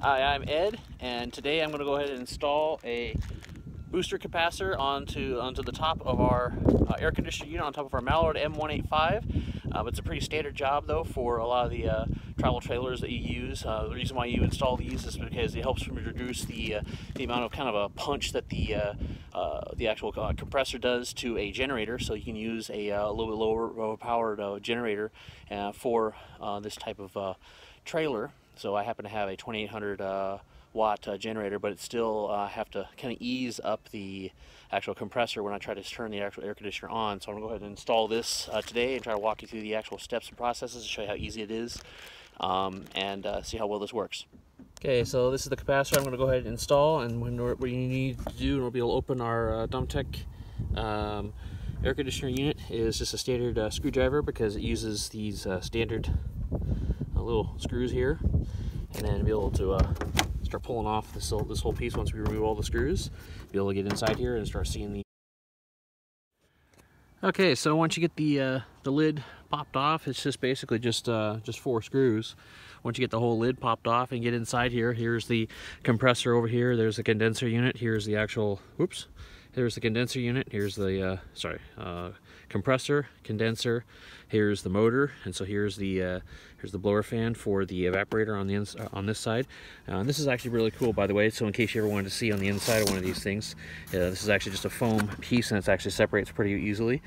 Hi, I'm Ed, and today I'm going to go ahead and install a booster capacitor onto the top of our air conditioner unit, on top of our Mallard M185. It's a pretty standard job, though, for a lot of the travel trailers that you use. The reason why you install these is because it helps reduce the amount of kind of a punch that the actual compressor does to a generator. So you can use a little bit lower powered generator for this type of trailer. So I happen to have a 2800 watt generator, but it still have to kind of ease up the actual compressor when I try to turn the actual air conditioner on. So I'm gonna go ahead and install this today and try to walk you through the actual steps and processes to show you how easy it is and see how well this works. Okay, so this is the capacitor I'm gonna go ahead and install, and what you need to do, we'll be able to open our Dometic air conditioner unit, is just a standard screwdriver, because it uses these standard little screws here, and then be able to start pulling off this whole piece. Once we remove all the screws, be able to get inside here and start seeing the... Okay, so once you get the lid popped off, it's just basically just four screws. Once you get the whole lid popped off and get inside here, here's the compressor over here, there's the condenser unit, here's the actual, whoops, here's the condenser unit, here's the, compressor, condenser, here's the motor, and so here's the blower fan for the evaporator on the on this side. And this is actually really cool, by the way, so in case you ever wanted to see on the inside of one of these things, this is actually just a foam piece, and it actually separates pretty easily.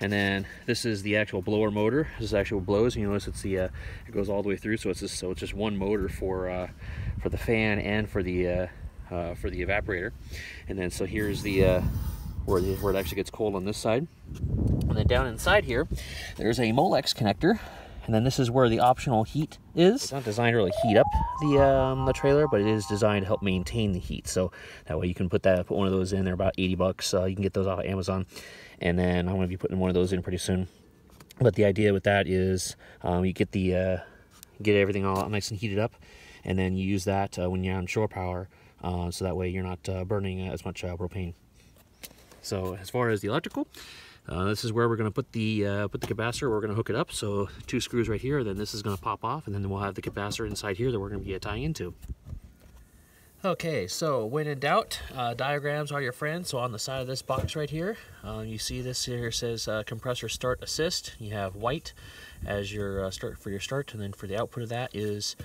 And then this is the actual blower motor. This is actual blows, and you notice it's the it goes all the way through, so it's just one motor for the fan and for the evaporator. And then so here's the where it actually gets cold on this side. And then down inside here, there's a Molex connector. And then this is where the optional heat is. It's not designed to really heat up the trailer, but it is designed to help maintain the heat. So that way you can put one of those in. They're about 80 bucks. You can get those off of Amazon. And then I'm going to be putting one of those in pretty soon. But the idea with that is you get the get everything all nice and heated up, and then you use that when you're on shore power, so that way you're not burning as much propane. So as far as the electrical, this is where we're going to put the capacitor. We're going to hook it up. So two screws right here. Then this is going to pop off, and then we'll have the capacitor inside here that we're going to be tying into. Okay, so when in doubt, diagrams are your friends. So on the side of this box right here, you see this here says compressor start assist. You have white as your start for your start, and then for the output of that is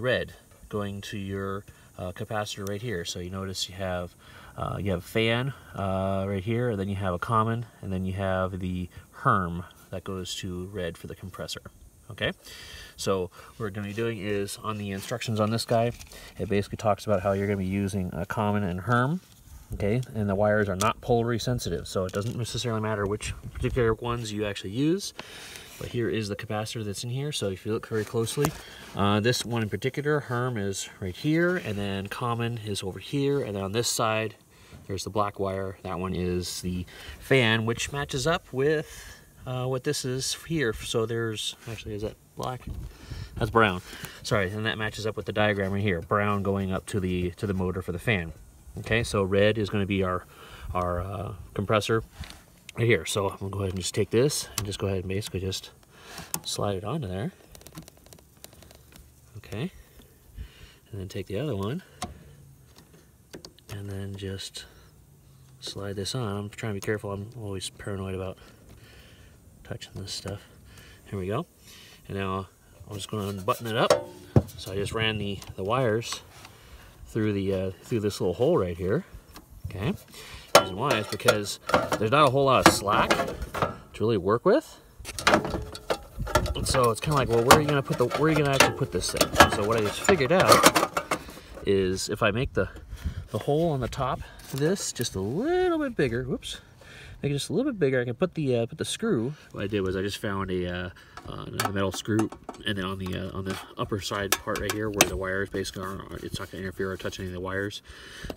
red, going to your capacitor right here. So you notice you have fan right here, and then you have a common, and then you have the HERM that goes to red for the compressor. Okay, so what we're going to be doing is, on the instructions on this guy, it basically talks about how you're going to be using a common and HERM, okay, and the wires are not polarity sensitive, so it doesn't necessarily matter which particular ones you actually use. But here is the capacitor that's in here, so if you look very closely, this one in particular, HERM, is right here, and then common is over here, and then on this side, there's the black wire. That one is the fan, which matches up with... what this is here. So there's actually, is that black? That's brown, sorry. And that matches up with the diagram right here, brown going up to the motor for the fan. Okay, so red is going to be our compressor right here. So I'm gonna go ahead and just take this and just go ahead and basically just slide it onto there. Okay, and then take the other one and then just slide this on. I'm trying to be careful, I'm always paranoid about touching this stuff. Here we go. And now I'm just going to unbutton it up. So I just ran the wires through through this little hole right here. Okay. The reason why is because there's not a whole lot of slack to really work with. And so it's kind of like, well, where are you going to actually put this thing? So what I just figured out is if I make the hole on the top of this just a little bit bigger, whoops, make it just a little bit bigger, I can put the screw. What I did was I just found a metal screw, and then on the upper side part right here where the wires basically are, it's not going to interfere or touch any of the wires.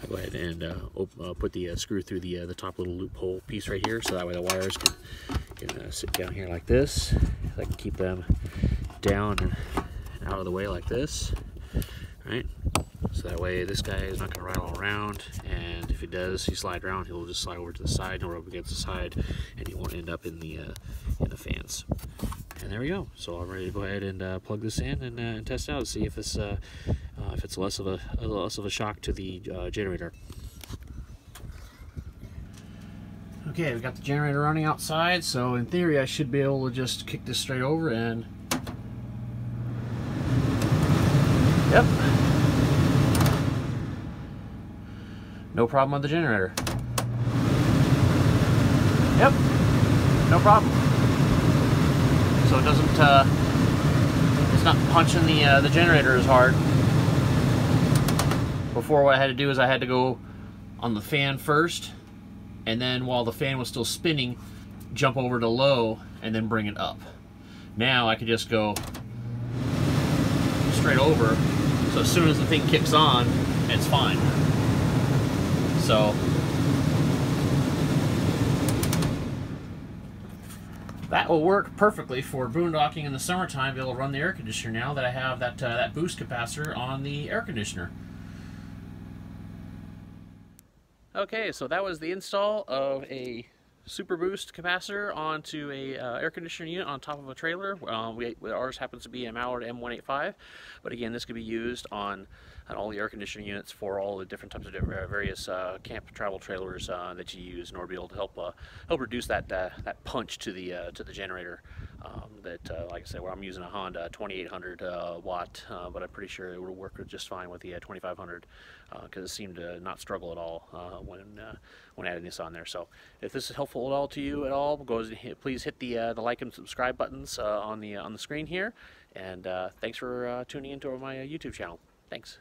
I go ahead and put the screw through the top little loophole piece right here, so that way the wires can sit down here like this. I can keep them down and out of the way like this, right? So that way this guy is not going to rattle around, and if he does, he slides around, he'll just slide over to the side, he'll rub against the side, and he won't end up in the fans. And there we go. So I'm ready to go ahead and plug this in and test it out, see if this if it's less of a shock to the generator. Okay, we've got the generator running outside, so in theory I should be able to just kick this straight over and... Yep. No problem with the generator. Yep. No problem. So it doesn't, it's not punching the generator as hard. Before, what I had to do is I had to go on the fan first, and then while the fan was still spinning, jump over to low and then bring it up. Now I could just go straight over, so as soon as the thing kicks on, it's fine. So that will work perfectly for boondocking in the summertime, be able to run the air conditioner now that I have that, that boost capacitor on the air conditioner. Okay, so that was the install of a Super Boost capacitor onto a air conditioner unit on top of a trailer. Ours happens to be a Mallard M185, but again, this could be used on all the air conditioning units for all the different types of various camp travel trailers that you use in order to be able to help reduce that that punch to the generator. Like I said, well, I'm using a Honda 2800 watt, but I'm pretty sure it would work just fine with the 2500 because it seemed to not struggle at all when adding this on there. So if this is helpful at all to you at all, please hit the like and subscribe buttons on the screen here, and thanks for tuning into my YouTube channel. Thanks.